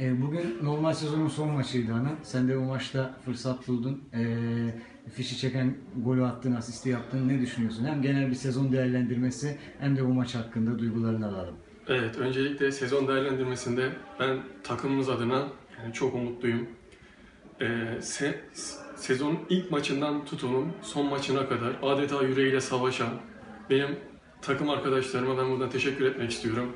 Bugün normal sezonun son maçıydı Anıl. Sen de bu maçta fırsat buldun. Fişi çeken golü attın, asisti yaptın. Ne düşünüyorsun? Hem genel bir sezon değerlendirmesi hem de bu maç hakkında duygularını alalım. Evet, öncelikle sezon değerlendirmesinde ben takımımız adına çok umutluyum. Sezonun ilk maçından tutunun son maçına kadar adeta yüreğiyle savaşan benim takım arkadaşlarıma ben buradan teşekkür etmek istiyorum.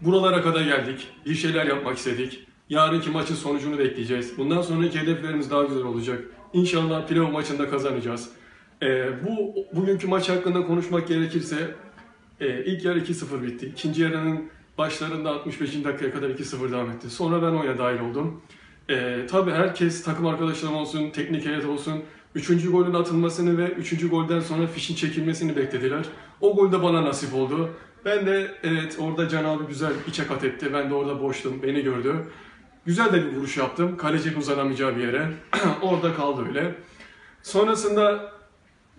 Buralara kadar geldik, bir şeyler yapmak istedik. Yarınki maçın sonucunu bekleyeceğiz. Bundan sonraki hedeflerimiz daha güzel olacak. İnşallah playoff maçında kazanacağız. Bugünkü maç hakkında konuşmak gerekirse ilk yarı 2-0 bitti. İkinci yarının başlarında 65. dakikaya kadar 2-0 devam etti. Sonra ben oyuna dahil oldum. Tabii herkes, takım arkadaşlarım olsun, teknik heyet olsun, 3. golün atılmasını ve 3. golden sonra fişin çekilmesini beklediler. O gol de bana nasip oldu. Ben de evet, orada Can abi güzel içe kat etti. Ben de orada boştum, beni gördü. Güzel de bir vuruş yaptım. Kaleci uzanamayacağı bir yere. Orada kaldı öyle. Sonrasında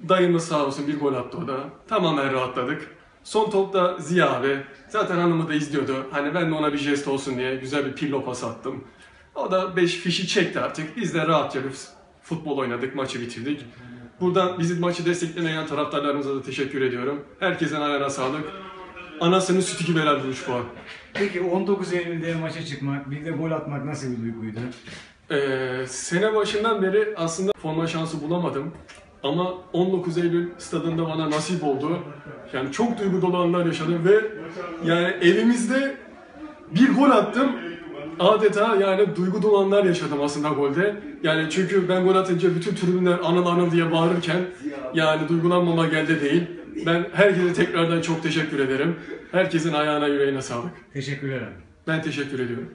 dayımız sağ olsun bir gol attı o da. Tamamen rahatladık. Son topta Ziya abi. Zaten hanımı da izliyordu. Hani ben de ona bir jest olsun diye güzel bir pillo pas attım. O da 5 fişi çekti artık. Biz de rahatça bir futbol oynadık, maçı bitirdik. Buradan bizi maçı desteklemeyen taraftarlarımıza da teşekkür ediyorum. Herkesin ayağına sağlık. Anasının sütü gibi helal bir 3 puan. Peki 19 Eylül'de maça çıkmak, bir de gol atmak nasıl bir duyguydu? Sene başından beri aslında forma şansı bulamadım. Ama 19 Eylül stadında bana nasip oldu. Yani çok duygu dolu anlar yaşadım ve yani evimizde bir gol attım. Adeta yani duygu dolu anlar yaşadım aslında golde. Yani çünkü ben gol atınca bütün tribünler Anıl Anıl diye bağırırken yani duygulanmama geldi değil. Ben herkese tekrardan çok teşekkür ederim. Herkesin ayağına, yüreğine sağlık. Teşekkürler abi. Ben teşekkür ediyorum.